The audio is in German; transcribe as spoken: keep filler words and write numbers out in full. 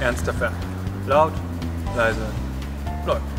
Ernster Fan. Laut, leise, läuft.